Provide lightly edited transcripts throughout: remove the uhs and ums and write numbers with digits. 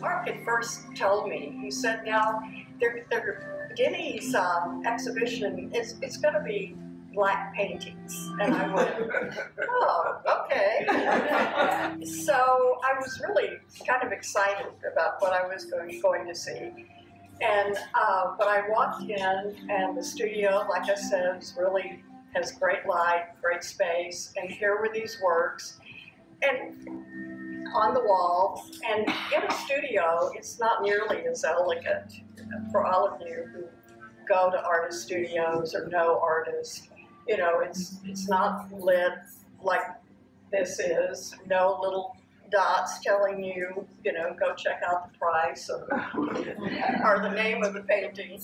Mark had first told me, he said, now, Denny's exhibition, it's going to be black paintings. And I went, oh, okay. So I was really kind of excited about what I was going to see. And but I walked in, and the studio, like I said, has great light, great space, and here were these works, and on the wall. And in a studio, it's not nearly as elegant. For all of you who go to artist studios or know artists, you know, it's not lit like this is. No little dots telling you, you know, go check out the price or the name of the painting.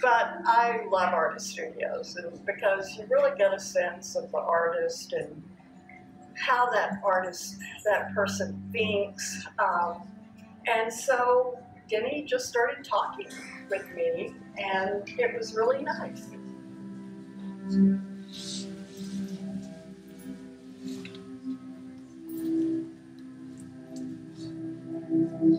But I love artist studios because you really get a sense of the artist and how that artist, that person thinks. And so Denny just started talking with me, and it was really nice. I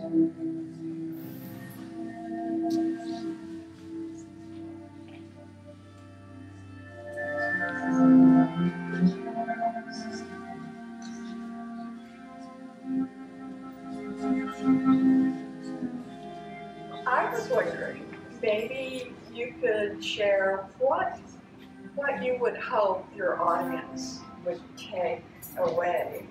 was wondering, maybe you could share what you would hope your audience would take away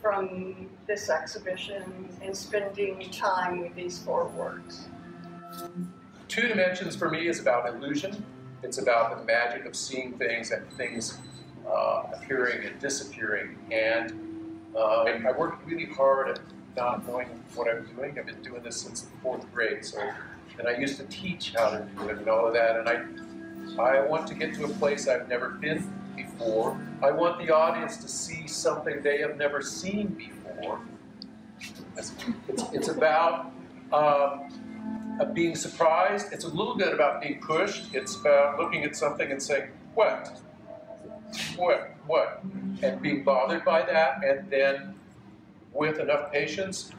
from this exhibition and spending time with these four works. Two dimensions for me is about illusion. It's about the magic of seeing things and things appearing and disappearing. And I worked really hard at not knowing what I'm doing. I've been doing this since the 4th grade. So, and I used to teach how to do it and all of that. And I want to get to a place I've never been before. I want the audience to see something they have never seen before. It's about being surprised. It's a little bit about being pushed. It's about looking at something and saying, what, and being bothered by that, and then with enough patience,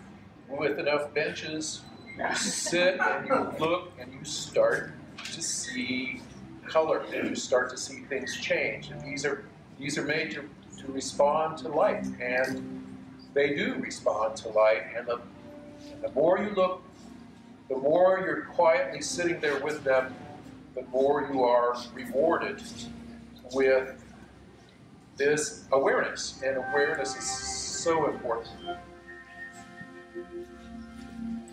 with enough benches, you sit and you look and you start to see color, and you start to see things change. And these are made to respond to light, and they do respond to light. And the more you look, the more you're quietly sitting there with them, the more you are rewarded with this awareness. And awareness is so important.